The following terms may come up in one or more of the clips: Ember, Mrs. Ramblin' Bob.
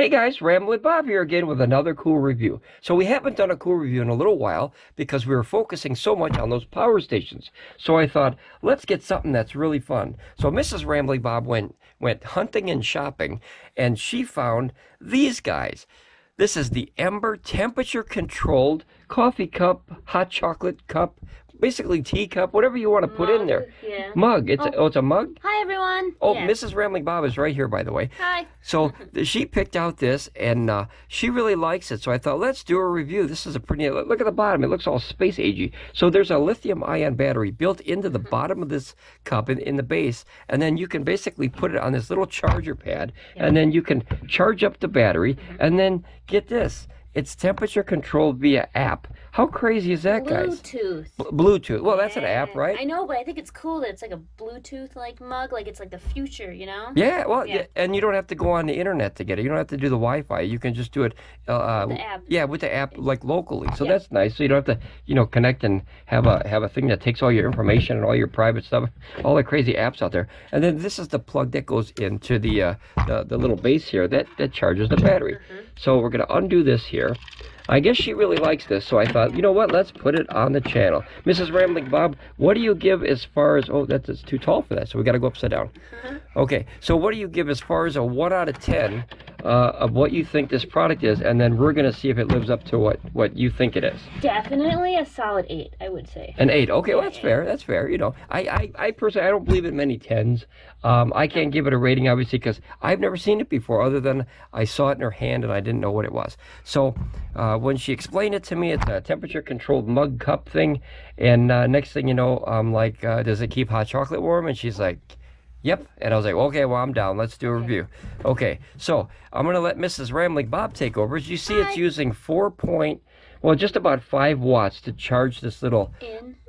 Hey guys, Ramblin' Bob here again with another cool review. So we haven't done a cool review in a little while because we were focusing so much on those power stations. So I thought, let's get something that's really fun. So Mrs. Ramblin' Bob went hunting and shopping, and she found these guys. This is the Ember temperature-controlled coffee cup, hot chocolate cup, basically teacup, whatever you want to put in there. Yeah. Mug. It's a mug? Hi, everyone. Oh, yeah. Mrs. Ramblin' Bob is right here, by the way. Hi. So she picked out this, and she really likes it. So I thought, let's do a review. This is a pretty... Look at the bottom. It looks all space-agey. So there's a lithium-ion battery built into the bottom of this cup in the base, and then you can basically put it on this little charger pad, and then you can charge up the battery, and then... Get this, it's temperature controlled via app. How crazy is that, guys? Bluetooth. Bluetooth. Well, that's an app, right? I know, but I think it's cool that it's like a Bluetooth-like mug, like it's like the future, you know? Yeah, well, yeah. And you don't have to go on the internet to get it. You don't have to do the Wi-Fi. You can just do it with the app. Yeah, with the app, like locally. So that's nice. So you don't have to, you know, connect and have a thing that takes all your information and all your private stuff, all the crazy apps out there. And then this is the plug that goes into the little base here that charges the battery. So we're going to undo this here. I guess she really likes this, so I thought, you know what, let's put it on the channel. Mrs. Ramblin' Bob, what do you give as far as... Oh, that's too tall for that, so we got to go upside down. Okay, so what do you give as far as a 1 out of 10 of what you think this product is, and then we're going to see if it lives up to what you think it is. Definitely a solid 8, I would say. An 8, okay, well, that's fair, that's fair. You know, I personally, I don't believe in many 10s. I can't give it a rating, obviously, because I've never seen it before, other than I saw it in her hand and I didn't know what it was. So... when she explained it to me, it's a temperature-controlled mug cup thing, and next thing you know, I'm like, does it keep hot chocolate warm? And she's like, yep. And I was like, okay, well, I'm down. Let's do a review. Okay, so I'm going to let Mrs. Ramblin' Bob take over. As you see, it's using just about 5 watts to charge this little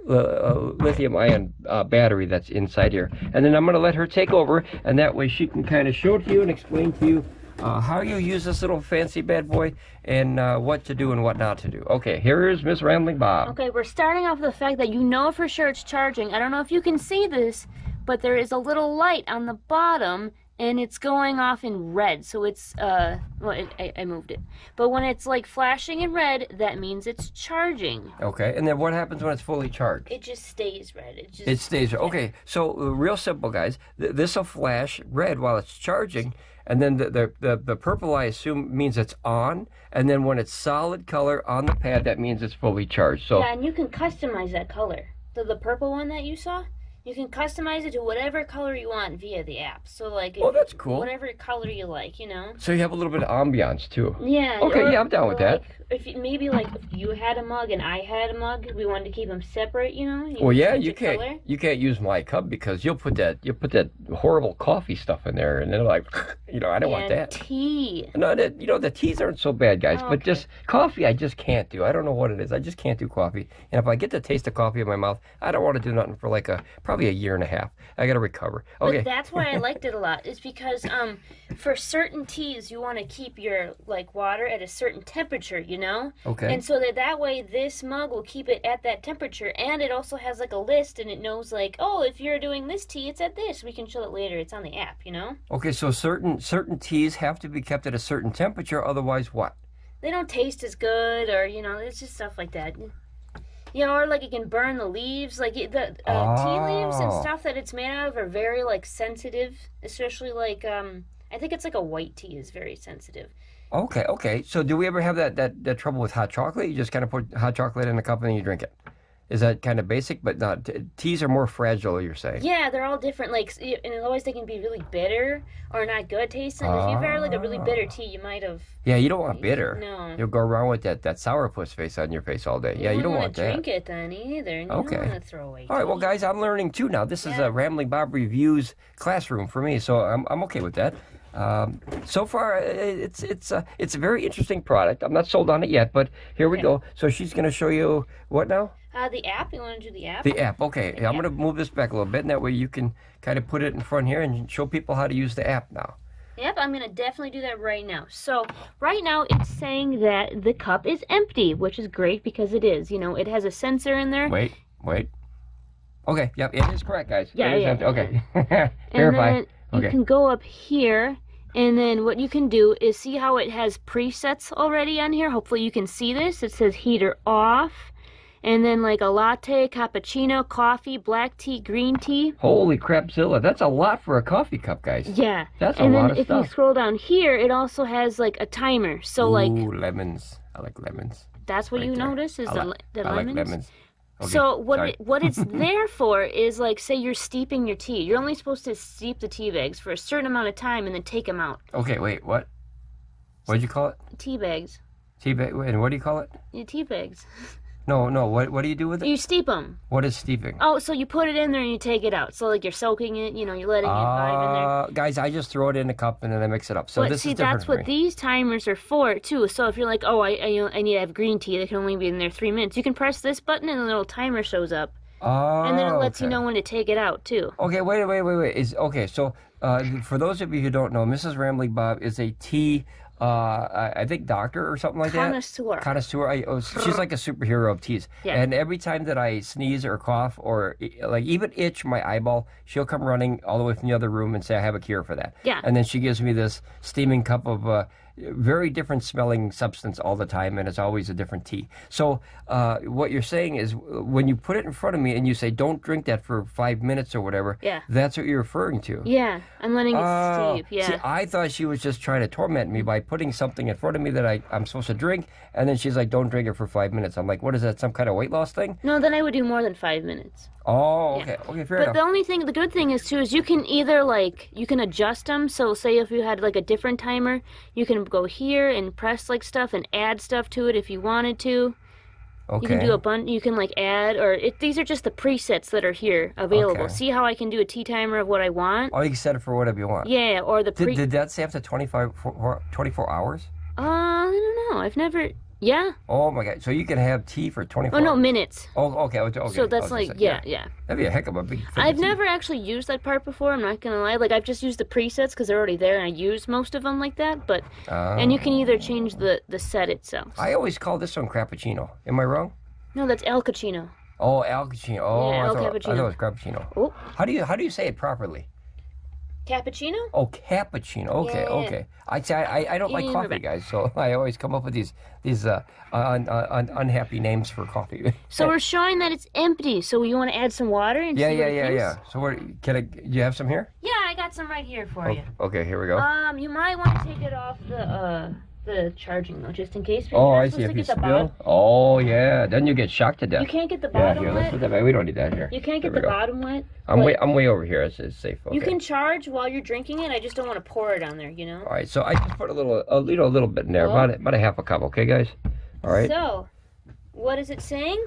lithium-ion battery that's inside here. And then I'm going to let her take over, and that way she can kind of show it to you and explain to you how you use this little fancy bad boy and what to do and what not to do. Okay, here is Miss Ramblin' Bob. Okay, we're starting off with the fact that you know for sure it's charging. I don't know if you can see this, but there is a little light on the bottom and it's going off in red. So it's, I moved it. But when it's like flashing in red, that means it's charging. Okay, and then what happens when it's fully charged? It just stays red. It stays red. Okay, so real simple, guys. This will flash red while it's charging. And then the purple, I assume, means it's on. And then when it's solid color on the pad, that means it's fully charged. So yeah, and you can customize that color. So the purple one that you saw, you can customize it to whatever color you want via the app. So like, oh, that's cool. Whatever color you like, you know. So you have a little bit of ambiance too. Yeah. Okay, yeah, I'm down with that. If maybe like if you had a mug and I had a mug, we wanted to keep them separate, you know. Well, yeah, you can't use my cup because you'll put that horrible coffee stuff in there, and they're like, you know, I don't want that. Tea. No, you know the teas aren't so bad, guys, but just coffee, I just can't do. I don't know what it is. I just can't do coffee, and if I get the taste of coffee in my mouth, I don't want to do nothing for like probably a year and a half. I gotta recover. Okay. But that's why I liked it a lot. It's because for certain teas, you want to keep your like water at a certain temperature, you know. Okay. And so that way this mug will keep it at that temperature, and it also has like a list, and it knows like, oh, if you're doing this tea, it's at this. We can show it later. It's on the app, you know? Okay, so certain teas have to be kept at a certain temperature, otherwise what? They don't taste as good, or, you know, it's just stuff like that. You know, or like it can burn the leaves, like the tea leaves and stuff that it's made out of are very like sensitive, especially like, I think it's like a white tea is very sensitive. Okay, okay. So do we ever have that trouble with hot chocolate? You just kind of put hot chocolate in a cup and you drink it. Is that kind of basic? But not teas are more fragile, you're saying? Yeah, they're all different. Like, and always they can be really bitter or not good tasting. If you've had like a really bitter tea, you might have. Yeah, you don't want bitter. No. You'll go around with that sourpuss face on your face all day. Yeah, you don't want that. You don't want to drink it then either. And you don't want to throw away. All right, well, guys, I'm learning too now. This is a Ramblin' Bob Reviews classroom for me, so I'm okay with that. So far, it's a very interesting product. I'm not sold on it yet, but here we go. So she's going to show you what now? The app. You want to do the app? The app. Okay. I'm going to move this back a little bit, and that way you can kind of put it in front here and show people how to use the app now. Yep, I'm going to definitely do that right now. So right now it's saying that the cup is empty, which is great because it is. You know, it has a sensor in there. Wait. Okay. Yep, it is correct, guys. Yeah, it is empty. Okay. Verify. You can go up here And then what you can do is see how it has presets already on here. Hopefully you can see this. It says heater off. And then like a latte, cappuccino, coffee, black tea, green tea. Holy crapzilla, that's a lot for a coffee cup, guys. Yeah. That's a lot of stuff. And then if you scroll down here, it also has like a timer. So like... Ooh, lemons. I like lemons. That's what you notice is the lemons? I like lemons. Okay. So what it's there for is like, say you're steeping your tea. You're only supposed to steep the tea bags for a certain amount of time and then take them out. Okay, wait, what? What did you call it? Tea bags. Tea bag. And what do you call it? Yeah, tea bags. No, no, what do you do with it? You steep them. What is steeping? Oh, so you put it in there and you take it out. So, like, you're soaking it, you know, you're letting it vibe in there. Guys, I just throw it in a cup and then I mix it up. So, this is different. That's what these timers are for, too. So, if you're like, oh, I need to have green tea, that can only be in there 3 minutes, you can press this button and a little timer shows up. Oh, and then it lets you know when to take it out, too. Okay, wait. Okay, so, for those of you who don't know, Mrs. Ramblin' Bob is a tea... I think doctor or something like that. Connoisseur. She's like a superhero of teas. Yeah. And every time that I sneeze or cough or like even itch my eyeball, she'll come running all the way from the other room and say, I have a cure for that. Yeah. And then she gives me this steaming cup of very different smelling substance all the time, and it's always a different tea. So what you're saying is when you put it in front of me and you say, don't drink that for 5 minutes or whatever, yeah. That's what you're referring to. Yeah, I'm letting it steep. Yeah. See, I thought she was just trying to torment me by putting something in front of me that I'm supposed to drink, and then she's like, don't drink it for 5 minutes. I'm like, what is that, some kind of weight loss thing? No, then I would do more than 5 minutes. Oh, okay. Yeah. Okay, fair enough. But the only thing, the good thing is, too, is you can either, like, you can adjust them. So, say if you had, like, a different timer, you can go here and press, like, stuff and add stuff to it if you wanted to. Okay. You can do a bunch, you can, like, add, or these are just the presets that are here available. Okay. See how I can do a tea timer of what I want? Oh, you can set it for whatever you want. Yeah, or the Did that say up to 24 hours? I don't know. I've never... Yeah. Oh, my God. So you can have tea for 24 hours? Oh, no, minutes. Oh, okay. So that's like, yeah. That'd be a heck of a big thing. I've never actually used that part before, I'm not going to lie. Like, I've just used the presets because they're already there, and I use most of them like that. But and you can either change the set itself. I always call this one Crappuccino. Am I wrong? No, that's El Cappuccino. Oh, El Cappuccino. Oh, yeah, I thought it was Crappuccino. Oh. How do you say it properly? Cappuccino? Oh, cappuccino. Okay, yeah. Okay. I don't like coffee, guys, so I always come up with these unhappy names for coffee. So we're showing that it's empty. So you want to add some water? And yeah. So do you have some here? Yeah, I got some right here for you. Okay, here we go. You might want to take it off the charging though, just in case. Oh, I see. If you spill, oh yeah, then you get shocked to death. You can't get the bottom wet. Let's put that back. We don't need that here. You can't get the bottom wet. I'm way over here. It's safe. Okay. You can charge while you're drinking it. I just don't want to pour it on there, you know. All right, so I just put a little bit in there, about a half a cup. Okay, guys. All right. So, what is it saying?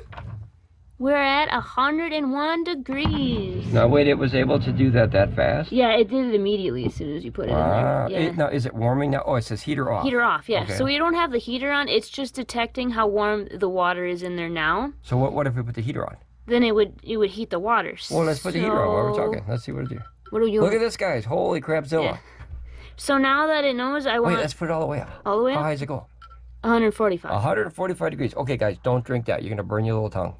We're at 101 degrees. Now, wait, it was able to do that fast? Yeah, it did it immediately as soon as you put it in there. Yeah. Now, is it warming now? Oh, it says heater off. Heater off, yeah. Okay. So we don't have the heater on. It's just detecting how warm the water is in there now. So what if we put the heater on? Then it would heat the water. Well, let's put the heater on while we're talking. Let's see what it do. What do you Look at this, guys. Holy crapzilla. Yeah. So now that it knows Wait, let's put it all the way up. All the way up? How high does it go? 145. 145 degrees. Okay, guys, don't drink that. You're going to burn your little tongue.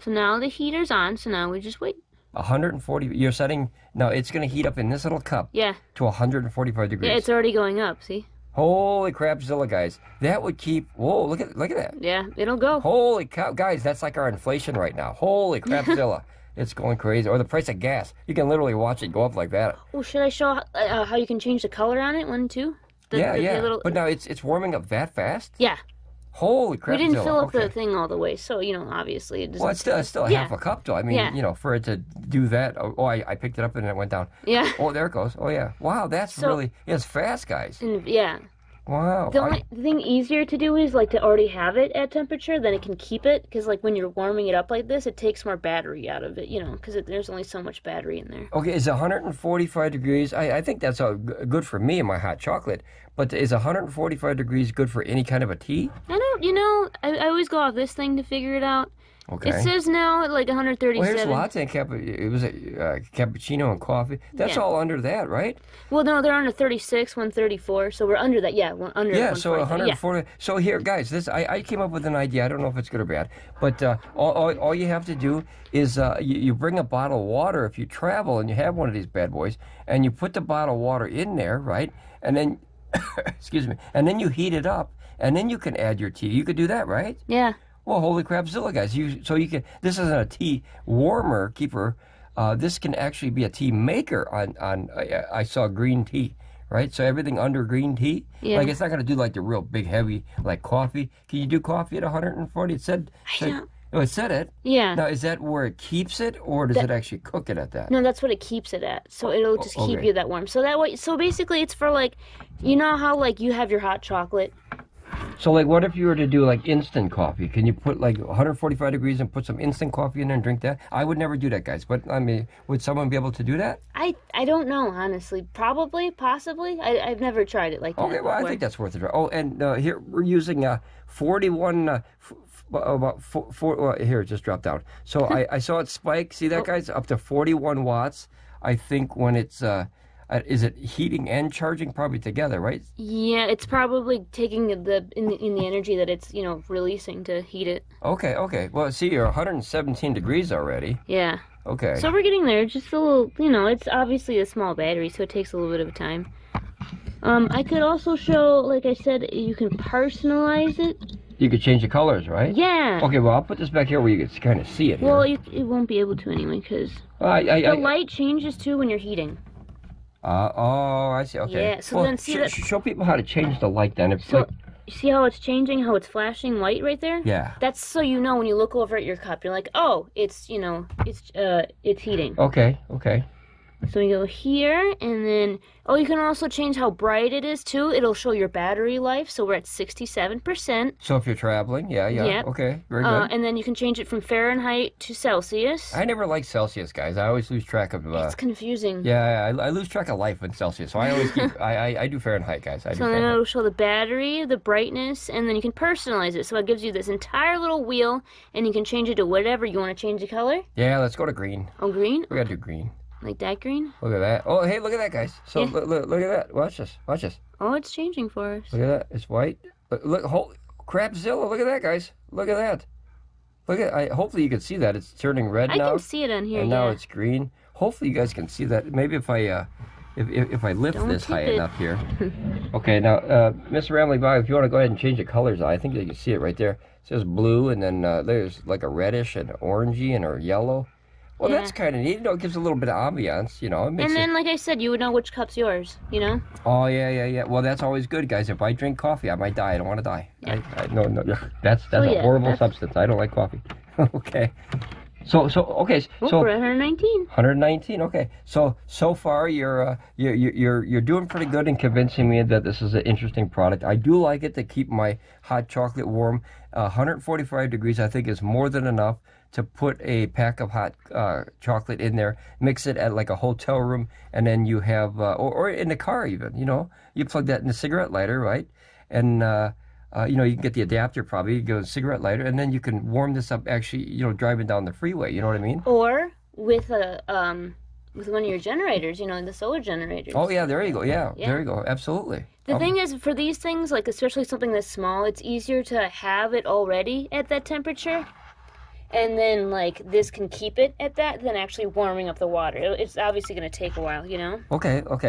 So now the heater's on, so now we just wait. 140, you're setting, now it's going to heat up in this little cup to 145 degrees. Yeah, it's already going up, see? Holy crapzilla, guys. That would keep, whoa, look at that. Yeah, it'll go. Holy cow, guys, that's like our inflation right now. Holy crapzilla. It's going crazy. Or the price of gas. You can literally watch it go up like that. Oh, should I show how you can change the color on it, one, two? Yeah. But now it's warming up that fast? Yeah. Holy crap! We didn't fill up the thing all the way, so, you know, obviously it doesn't... Well, it's still half a cup, though. I mean, you know, for it to do that... Oh, I picked it up and it went down. Yeah. Oh, there it goes. Oh, yeah. Wow, that's really... It's fast, guys. Yeah. Wow. The only thing easier to do is, like, to already have it at temperature, then it can keep it, because, like, when you're warming it up like this, it takes more battery out of it, you know, because there's only so much battery in there. Okay, is 145 degrees... I think that's good for me and my hot chocolate, but is 145 degrees good for any kind of a tea? I don't, you know, I always go off this thing to figure it out. Okay. It says now at like 137. Well, here's latte, cappuccino and coffee. That's all under that, right? Well, no, they're under 36, 134, so we're under that. Yeah, we're under. Yeah, so 140. Yeah. So here, guys, this I came up with an idea. I don't know if it's good or bad, but all you have to do is you bring a bottle of water if you travel and you have one of these bad boys, and you put the bottle of water in there, right? And then, excuse me, and then you heat it up, and then you can add your tea. You could do that, right? Yeah. Well, holy crapzilla, guys! You can. This isn't a tea warmer keeper. This can actually be a tea maker. I saw green tea, right? So everything under green tea. Yeah. Like it's not going to do like the real big heavy like coffee. Can you do coffee at 140? It said. It said it. Yeah. Now is that where it keeps it, or does it actually cook it at that? No, that's what it keeps it at. So it'll just keep you that warm. So that way. So basically, it's for like, you know how like you have your hot chocolate. So, like, what if you were to do, like, instant coffee? Can you put, like, 145 degrees and put some instant coffee in there and drink that? I would never do that, guys. But, I mean, would someone be able to do that? I don't know, honestly. Probably, possibly. I've never tried it like that. Okay, well, I think that's worth a try. Oh, and here, we're using 41, about four, here, it just dropped out. So, I saw it spike. See that, guys? Up to 41 watts, I think, when it's... is it heating and charging probably together, right? Yeah, it's probably taking the energy that it's, you know, releasing to heat it. Okay. Well, see, you're 117 degrees already. Yeah. Okay. So we're getting there. Just a little, you know, it's obviously a small battery, so it takes a little bit of time. I could also show, like I said, you can personalize it. You could change the colors, right? Yeah. Okay, well, I'll put this back here where you can kind of see it here. Well, it won't be able to anyway, because the light changes, too, when you're heating. Oh, I see. Okay. Yeah, so well, then see that... Show people how to change the light then. It's so, like... See how it's changing, how it's flashing light right there? Yeah. That's so you know when you look over at your cup, you're like, oh, it's, you know, it's heating. Okay. So you go here, and then... Oh, you can also change how bright it is, too. It'll show your battery life, so we're at 67%. So if you're traveling, yeah. Yep. Okay, very good. And then you can change it from Fahrenheit to Celsius. I never like Celsius, guys. I always lose track of... It's confusing. Yeah, I lose track of life in Celsius, so I always keep... I do Fahrenheit, guys. So then it'll show the battery, the brightness, and then you can personalize it. So it gives you this entire little wheel, and you can change it to whatever. You want to change the color? Yeah, let's go to green. Oh, green? We got to do green. Like that green? Look at that. Oh, hey, look at that, guys. So, yeah. Look at that. Watch this. Oh, it's changing for us. Look at that. It's white. Look, holy crapzilla. Look at that, guys. Look at that. Look at hopefully you can see that. It's turning red now. I can see it on here, and now it's green. Hopefully you guys can see that. Maybe if I, if I lift this high enough here. Okay, now, Mrs. Ramblin' Bob, if you want to go ahead and change the colors, I think you can see it right there. It says blue, and then there's like a reddish and orangey and a yellow. Well, that's kind of neat. You know, it gives a little bit of ambiance, you know. It makes and then, like I said, you would know which cup's yours, you know? Oh, yeah. Well, that's always good, guys. If I drink coffee, I might die. I don't want to die. Yeah. No. That's a horrible substance. I don't like coffee. Okay. So we're at 119. 119. Okay. So far you're doing pretty good in convincing me that this is an interesting product. I do like it to keep my hot chocolate warm. 145 degrees I think is more than enough to put a pack of hot chocolate in there, mix it at like a hotel room, and then you have or in the car even, you know. You plug that in the cigarette lighter, right? And you know, you can get the adapter probably, you go to cigarette lighter, and then you can warm this up actually, you know, driving down the freeway, you know what I mean? Or with a with one of your generators, you know, the solar generators. Oh, yeah, there you go, yeah. There you go, absolutely. The thing is, for these things, like especially something that's small, it's easier to have it already at that temperature, and then, like, this can keep it at that than actually warming up the water. It's obviously going to take a while, you know? Okay. All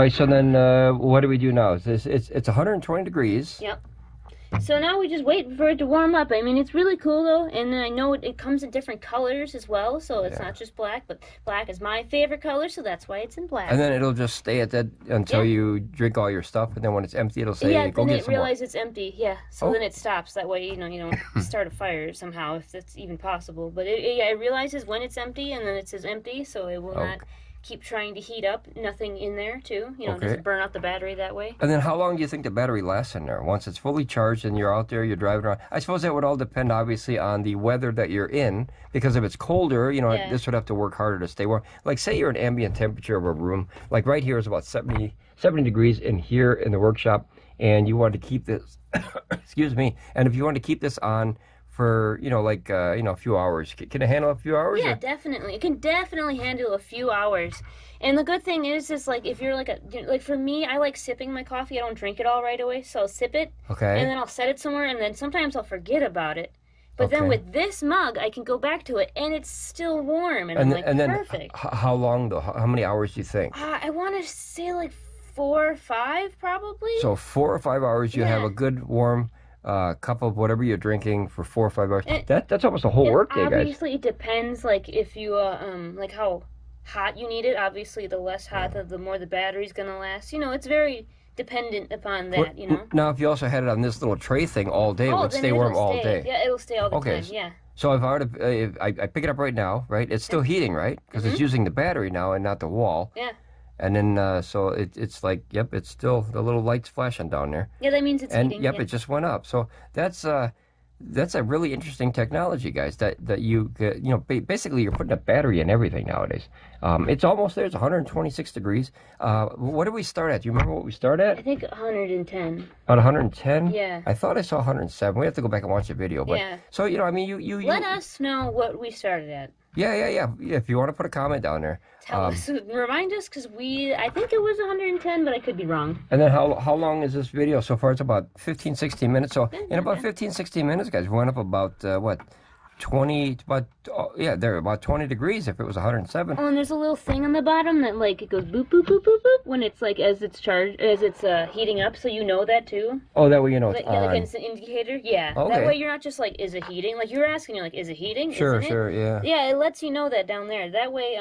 right, so then what do we do now? It's 120 degrees. Yep. So now we just wait for it to warm up. I mean, it's really cool, though, and I know it comes in different colors as well, so it's not just black, but black is my favorite color, so that's why it's in black. And then it'll just stay at that until you drink all your stuff, and then when it's empty, it'll say, go get some more. Yeah, then it realizes it's empty, so then it stops. That way, you don't start a fire somehow, if that's even possible. But it realizes when it's empty, and then it says empty, so it will not... keep trying to heat up, nothing in there too. You know, just burn out the battery that way. And then how long do you think the battery lasts in there? Once it's fully charged and you're out there, you're driving around. I suppose that would all depend obviously on the weather that you're in, because if it's colder, this would have to work harder to stay warm. Like say you're an ambient temperature of a room, like right here is about 70 degrees in here in the workshop, and you want to keep this, excuse me, and if you want to keep this on for, you know, like, a few hours. Can it handle a few hours? Yeah, or? Definitely. It can definitely handle a few hours. And the good thing is like, if you're like a, like for me, I like sipping my coffee. I don't drink it all right away, so I'll sip it. Okay. And then I'll set it somewhere, and then sometimes I'll forget about it. But okay. Then with this mug, I can go back to it, and it's still warm, and I'm like, and then perfect. How long, though? How many hours do you think? I want to say like 4 or 5, probably. So 4 or 5 hours, you have a good warm cup of whatever you're drinking for 4 or 5 hours. That's almost a whole workday, guys. Obviously, it depends, like, if you, like, how hot you need it. Obviously, the less hot, the more the battery's going to last. You know, it's very dependent upon that, you know. Now, if you also had it on this little tray thing all day, it would stay warm all day. Yeah, it'll stay all the time, yeah. So if I were to, I pick it up right now, right? It's still heating, right? Because it's using the battery now and not the wall. Yeah. And then, so it's like, yep, it's still, the little light's flashing down there. Yeah, that means it's heating. And yep, it just went up. So that's a really interesting technology, guys, that you know, basically you're putting a battery in everything nowadays. It's almost there. It's 126 degrees. What did we start at? Do you remember what we started at? I think 110. On 110? Yeah. I thought I saw 107. We have to go back and watch the video. But, yeah. So, you know, I mean, you let us know what we started at. Yeah. If you want to put a comment down there. Tell us. Remind us, because I think it was 110, but I could be wrong. And then how long is this video so far? It's about 15, 16 minutes. So in about 15, 16 minutes, guys, we went up about, what, 20, about 20 degrees if it was 107. Oh, and there's a little thing on the bottom that, like, it goes boop, boop, boop, boop, boop when it's, like, as it's heating up, so you know that, too. Oh, that way you know it's on. Like an instant indicator? Yeah. Okay. That way you're not just, like, is it heating? Like, you were asking, like, is it heating? Sure, yeah. Yeah, it lets you know that down there. That way,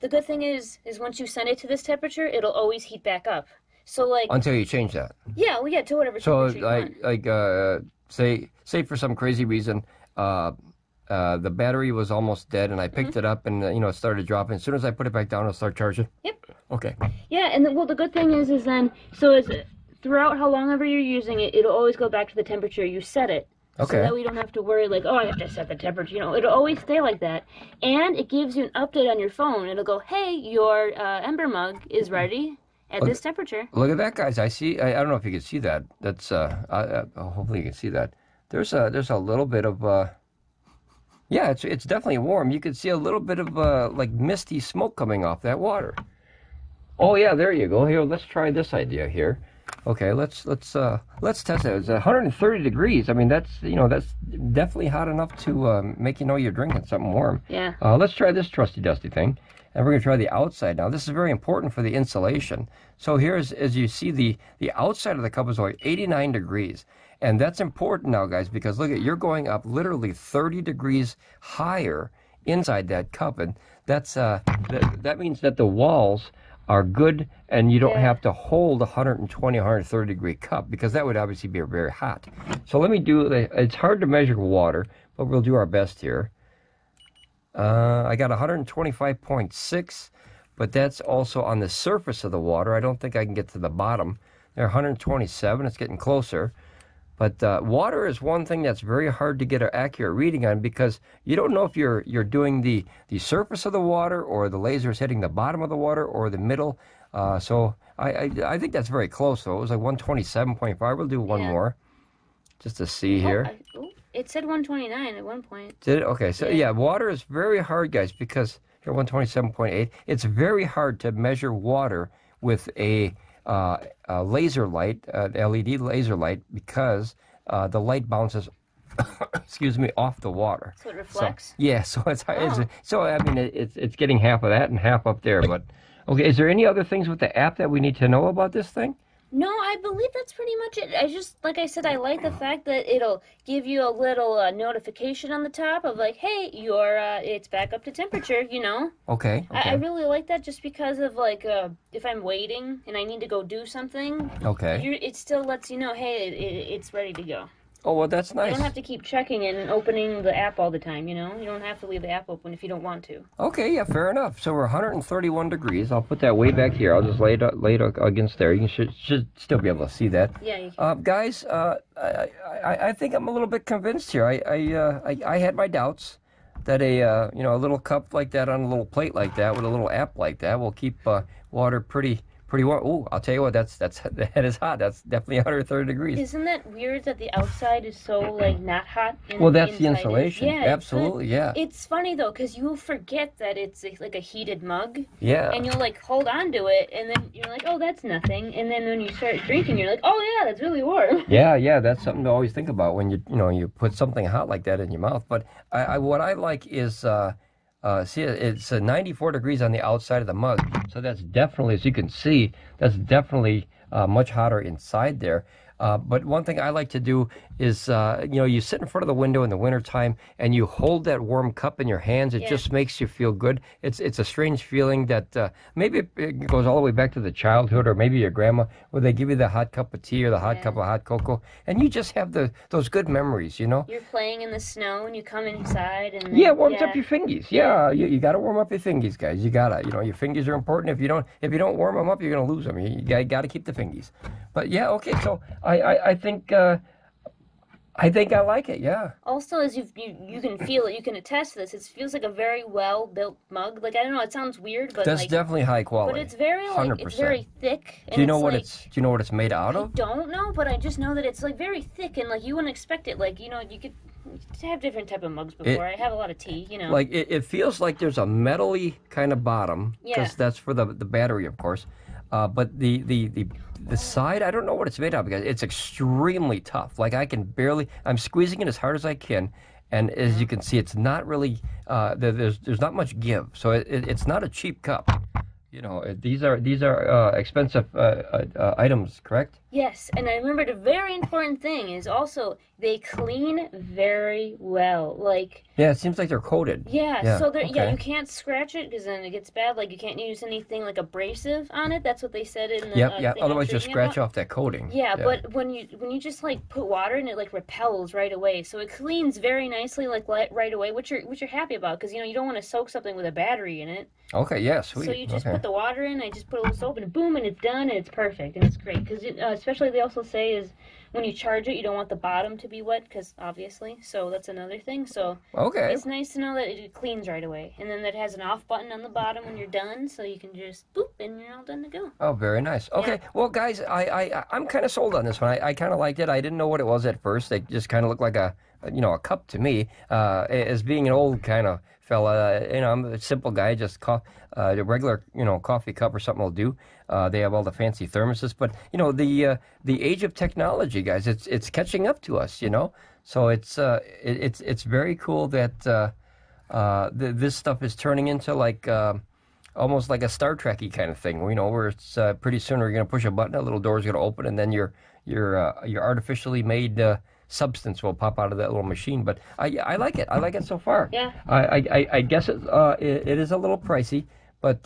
the good thing is once you send it to this temperature, it'll always heat back up. So, like... Until you change that. Yeah, well, yeah, to whatever temperature you want. So, like, say for some crazy reason... the battery was almost dead, and I picked it up, and you know, it started dropping. As soon as I put it back down, it'll start charging. Yep. Okay. Yeah, and well, the good thing is then, so it's throughout how long ever you're using it, it'll always go back to the temperature you set it. Okay. So that we don't have to worry, like, oh, I have to set the temperature. You know, it'll always stay like that, and it gives you an update on your phone. It'll go, hey, your Ember mug is ready. At this temperature. Look at that, guys. I see. I don't know if you can see that. That's hopefully you can see that. There's a little bit of yeah, it's definitely warm. You can see a little bit of like misty smoke coming off that water. Oh yeah, there you go. Here, let's try this idea here. Okay, let's test it. It's 130 degrees. I mean, that's definitely hot enough to make you know you're drinking something warm. Yeah. Let's try this trusty dusty thing, and we're gonna try the outside now. This is very important for the insulation. So here's, as you see, the outside of the cup is only 89 degrees. And that's important now, guys, because look at, you're going up literally 30 degrees higher inside that cup. And that's that means that the walls are good, and you don't have to hold a 120, 130 degree cup, because that would obviously be very hot. So let me it's hard to measure water, but we'll do our best here. I got 125.6, but that's also on the surface of the water. I don't think I can get to the bottom. There are 127, it's getting closer. But water is one thing that's very hard to get an accurate reading on, because you don't know if you're doing the surface of the water, or the laser is hitting the bottom of the water, or the middle. So I think that's very close, though. It was like 127.5. We'll do one more just to see here. It said 129 at one point. Did it? Okay. So, yeah, water is very hard, guys, because here 127.8. It's very hard to measure water with a laser light, an LED laser light, because the light bounces, excuse me, off the water. So it reflects. So, yeah, so it's, so I mean, it's getting half of that and half up there. But okay, is there any other things with the app that we need to know about this thing? No, I believe that's pretty much it. I just, like I said, I like the fact that it'll give you a little notification on the top of like, hey, it's back up to temperature, you know? Okay. I really like that, just because of like, if I'm waiting and I need to go do something, it still lets you know, hey, it's ready to go. Oh, well, that's nice. You don't have to keep checking it and opening the app all the time, you know? You don't have to leave the app open if you don't want to. Okay, yeah, fair enough. So we're 131 degrees. I'll put that way back here. I'll just lay it against there. You should still be able to see that. Yeah, you can. Guys, I think I'm a little bit convinced here. I had my doubts that a little cup like that on a little plate like that with a little app like that will keep water pretty... pretty warm. Ooh, I'll tell you what, that is hot. That's definitely 130 degrees. Isn't that weird that the outside is so like not hot? And well, that's the insulation. Yeah, absolutely. Yeah. It's funny though, because you forget that it's like a heated mug. Yeah. And you'll like hold on to it, and then you're like, oh, that's nothing. And then when you start drinking, you're like, oh yeah, that's really warm. Yeah, yeah, that's something to always think about when you put something hot like that in your mouth. But what I like is. See, it's 94 degrees on the outside of the mug, so that's definitely, as you can see, that's definitely much hotter inside there. But one thing I like to do is, you sit in front of the window in the wintertime and you hold that warm cup in your hands. It just makes you feel good. It's a strange feeling that maybe it goes all the way back to the childhood, or maybe your grandma, where they give you the hot cup of tea or the hot cup of hot cocoa. And you just have those good memories, you know. You're playing in the snow and you come inside. And yeah, it warms up your fingies. Yeah, you got to warm up your fingies, guys. You got to, your fingies are important. If you don't warm them up, you're going to lose them. You got to keep the fingies. But yeah, okay, so... I think I like it, yeah. Also, as you can feel it, you can attest to this. It feels like a very well-built mug. Like, I don't know, it sounds weird, but that's like, definitely high quality. But it's very, like, 100%. It's very thick. And do you know what it's made out of? I don't know, but I just know that it's like very thick and like you wouldn't expect it. Like, you could have different type of mugs before. I have a lot of tea, you know. Like it feels like there's a metal-y kind of bottom, because that's for the battery, of course. But the side, I don't know what it's made of, because it's extremely tough. Like, I'm squeezing it as hard as I can, and as you can see, it's not really, there's not much give. So it's not a cheap cup. You know, these are expensive items, correct? Yes, and I remembered a very important thing is also they clean very well. Like yeah, it seems like they're coated. Yeah, so they're you can't scratch it because then it gets bad. Like you can't use anything like abrasive on it. That's what they said in the thing. Otherwise, you'll scratch off that coating. Yeah, but when you just like put water in it, like repels right away. So it cleans very nicely, like right away, which you're happy about, because you don't want to soak something with a battery in it. Okay, yeah, sweet. So you just put the water in, I just put a little soap, and boom, and it's done, and it's perfect, and it's great. Because especially they also say is when you charge it, you don't want the bottom to be wet, because obviously, so that's another thing. So it's nice to know that it cleans right away. And then that has an off button on the bottom when you're done, so you can just boop, and you're all done to go. Oh, very nice. Okay, well, guys, I'm kind of sold on this one. I kind of liked it. I didn't know what it was at first. It just kind of looked like a cup to me. As being an old kind of fella, I'm a simple guy, just a regular, coffee cup or something will do. They have all the fancy thermoses, but the age of technology, guys, it's catching up to us, So it's very cool that this stuff is turning into like almost like a Star Trek-y kind of thing. Where it's pretty soon we're going to push a button, a little door's going to open, and then your artificially made substance will pop out of that little machine. But I like it. I like it so far. Yeah. I guess it is a little pricey, but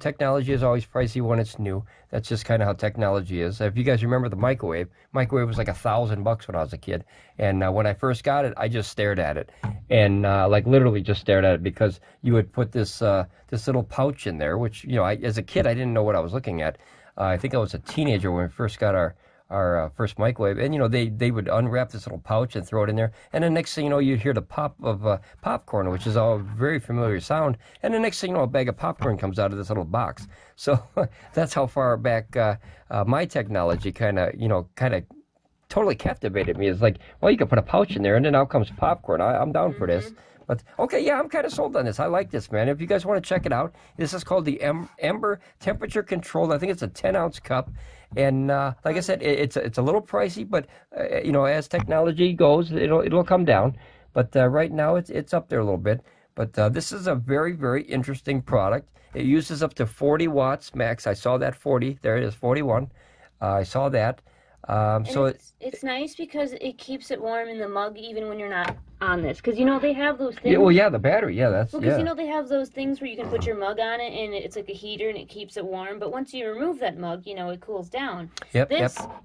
technology is always pricey when it's new. That's just kind of how technology is. If you guys remember the microwave was like $1,000 when I was a kid, and when I first got it, I just stared at it, and like literally just stared at it, because you would put this little pouch in there, which as a kid I didn't know what I was looking at. I think I was a teenager when we first got our first microwave, and they would unwrap this little pouch and throw it in there, and the next thing you know, you'd hear the pop of popcorn, which is all very familiar sound, and the next thing you know, a bag of popcorn comes out of this little box. So that's how far back my technology kind of totally captivated me. It's like, well, you can put a pouch in there, and then out comes popcorn. I'm down for this. But okay, yeah, I'm kind of sold on this. I like this, man. If you guys want to check it out, this is called the Ember Temperature Controlled. I think it's a 10-ounce cup, and like I said, it's a little pricey, but as technology goes, it'll come down. But right now, it's up there a little bit. But this is a very, very interesting product. It uses up to 40 watts max. I saw that 40. There it is, 41. I saw that. So it's nice because it keeps it warm in the mug even when you're not on this, because they have those things. Yeah, well, yeah, the battery, yeah, that's. Well, because they have those things where you can put your mug on it, and it's like a heater, and it keeps it warm. But once you remove that mug, it cools down. Yep.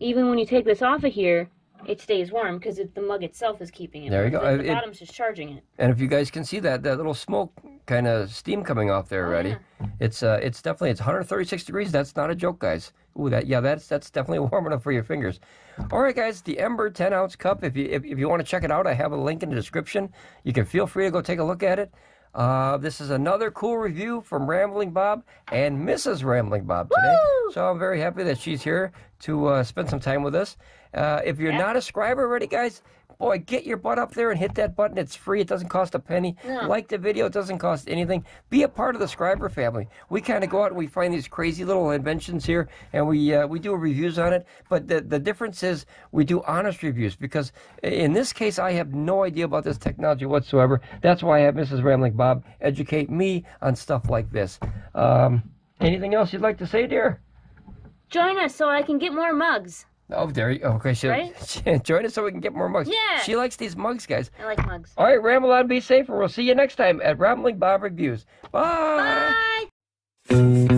Even when you take this off of here, it stays warm because the mug itself is keeping it. There you go. The bottom's just charging it. And if you guys can see that little smoke kind of steam coming off there already, it's definitely 136 degrees. That's not a joke, guys. Ooh, that's definitely warm enough for your fingers. All right, guys, the Ember 10-ounce cup. If you want to check it out, I have a link in the description. You can feel free to go take a look at it. This is another cool review from Ramblin' Bob and Mrs. Ramblin' Bob today. Woo! So I'm very happy that she's here to spend some time with us. If you're not a subscriber already, guys, boy, get your butt up there and hit that button. It's free. It doesn't cost a penny. No. Like the video. It doesn't cost anything. Be a part of the subscriber family. We kind of go out and we find these crazy little inventions here, and we do reviews on it. But the difference is we do honest reviews, because in this case, I have no idea about this technology whatsoever. That's why I have Mrs. Ramblin' Bob educate me on stuff like this. Anything else you'd like to say, dear? Join us so I can get more mugs. Oh, there you go. Okay, right? Join us so we can get more mugs. Yeah. She likes these mugs, guys. I like mugs. All right, ramble on, be safe, and we'll see you next time at Rambling Bob Reviews. Bye. Bye.